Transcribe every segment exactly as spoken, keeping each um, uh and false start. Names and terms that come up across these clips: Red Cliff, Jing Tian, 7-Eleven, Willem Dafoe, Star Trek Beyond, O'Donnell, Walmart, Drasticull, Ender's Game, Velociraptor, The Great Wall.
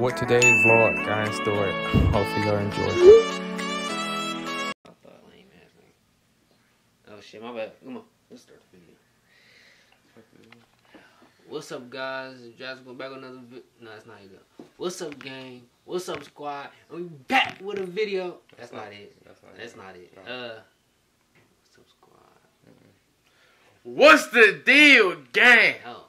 with today's vlog, guys. Do it. Hopefully y'all enjoy. I thought lame ass nigga. Oh shit, my bad. Come on, let's start the video. What's up, guys? Drasticull back on another video. No, it's not it. What's up, gang? What's up, squad? I'm back with a video. That's, that's not, not it. That's not that's it. Not it. No. Uh, what's up, squad? Mm-hmm. What's the deal, gang? Oh.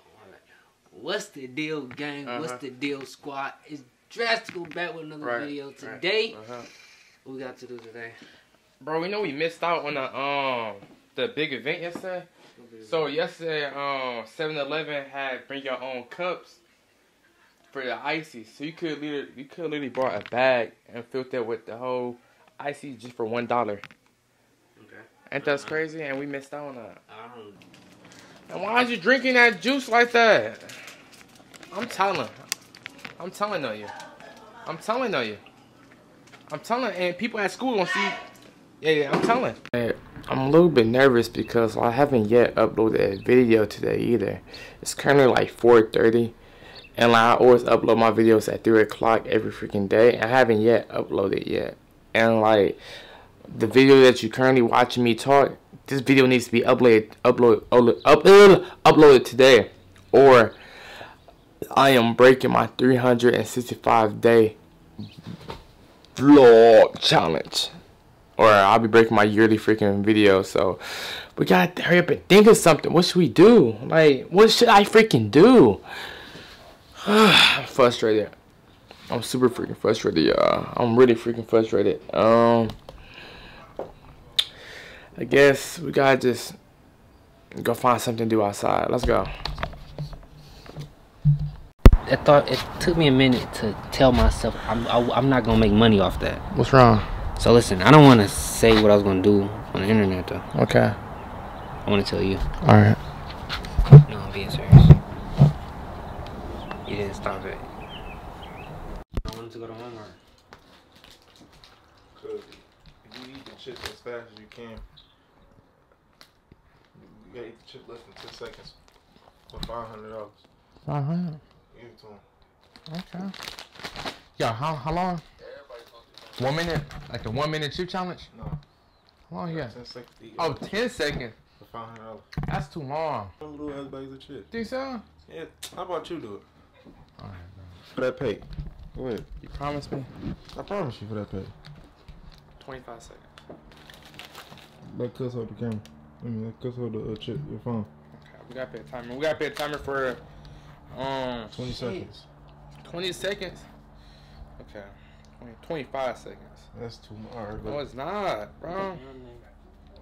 What's the deal, gang? Uh-huh. What's the deal, squad? It's Drasticull back with another right, video today. Right. Uh-huh. What we got to do today, bro? We know we missed out on the um the big event yesterday. Big so event. yesterday, um, seven eleven had bring your own cups for the icy. So you could literally you could literally brought a bag and filled that with the whole icy just for one dollar. Okay. Ain't that uh-huh. crazy? And we missed out on that. I don't. And why are you drinking that juice like that? I'm telling. I'm telling on you. I'm telling on you. I'm telling, and people at school gonna see. Yeah, yeah, I'm telling. I'm a little bit nervous because I haven't yet uploaded a video today either. It's currently like four thirty, and like I always upload my videos at three o'clock every freaking day, and I haven't yet uploaded yet. And like, the video that you're currently watching me talk, this video needs to be uploaded, upload, upload, upload, uploaded today, or I am breaking my three hundred sixty-five day vlog challenge, or I'll be breaking my yearly freaking video. So we gotta hurry up and think of something. What should we do? Like, what should I freaking do? I'm frustrated. I'm super freaking frustrated, y'all. I'm really freaking frustrated. Um, I guess we gotta just go find something to do outside. Let's go. I thought it took me a minute to tell myself I'm, I, I'm not gonna make money off that. What's wrong? So listen, I don't want to say what I was gonna do on the internet though. Okay. I want to tell you. All right. No, I'm being serious. You didn't stop it. I wanted to go to Walmart. Cause if you eat the chips as fast as you can, you gotta eat the chip less than ten seconds for five hundred dollars. Five hundred. Okay. Yeah, how how long? One minute, like the one minute chip challenge. No. How long? Yeah. ten oh, ten seconds. For five hundred dollars. That's too long. I'm gonna do everybody's a chip. Think so? Yeah. How about you do it? All right, bro. For that pay. Go ahead. You promised me. I promise you for that pay. Twenty-five seconds. Let Cuss hold the camera. I mean, let Cuss hold the uh, chip. Your phone. Okay. We gotta pay a timer. We gotta pay a timer for. Um, twenty shit. seconds. Twenty seconds. Okay. twenty-five seconds. That's too much. No, it's not, bro. Oh,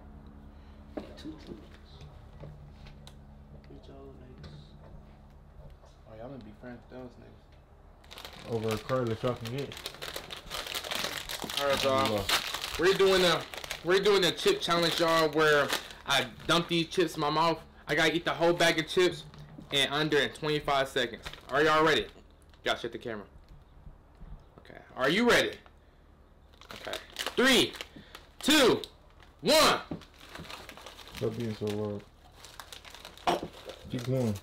y'all gonna be friends with those niggas. Over a card if y'all can get. All right, y'all. We're doing a we're doing a chip challenge, y'all, where I dump these chips in my mouth. I gotta eat the whole bag of chips. And under in twenty-five seconds. Are y'all ready? Y'all shut the camera. Okay. Are you ready? Okay. Three, two, one. Stop being so loud. Oh. Keep going.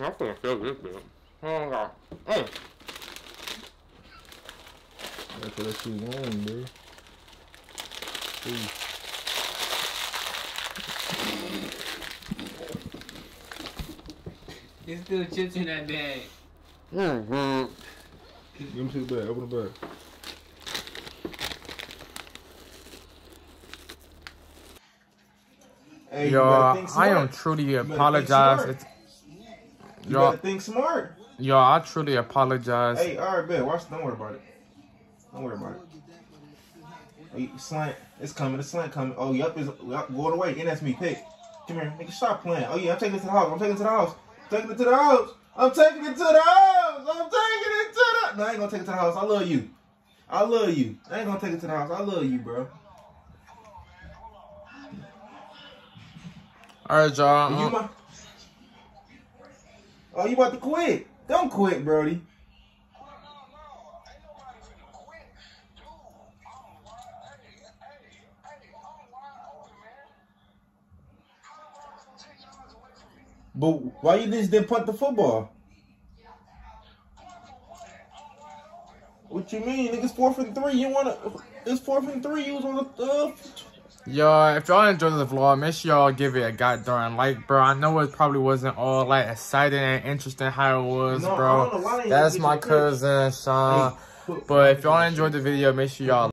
I'm gonna feel this bit. Oh god. Mm. That's what you want, bro. Ooh. There's still chips in that bag. Mm-hmm. Give me to the bag. Open the bag. Hey, y'all, I am truly apologize. You gotta think smart. Y'all, I truly apologize. Hey, all right, bet. Watch. Don't worry about it. Don't worry about it. Hey, slant. It's coming. The slant coming. Oh, yup. It's going away. And that's me. Pick. Come here. Nigga, stop playing. Oh, yeah. I'm taking it to the house. I'm taking it to the house. Taking it to the house. I'm taking it to the house. I'm taking it to the. No, I ain't gonna take it to the house. I love you. I love you. I ain't gonna take it to the house. I love you, bro. All right, y'all. You my... Oh, you about to quit? Don't quit, Brody. But why you just didn't punt the football? What you mean? Niggas fourth and three. You wanna? It's fourth and three. You was on the. Uh... Yo, if y'all enjoyed the vlog, make sure y'all give it a goddamn like, bro. I know it probably wasn't all like exciting and interesting how it was, no, bro. That's my cousin Sean. Hey, but if y'all enjoyed the video, make sure y'all.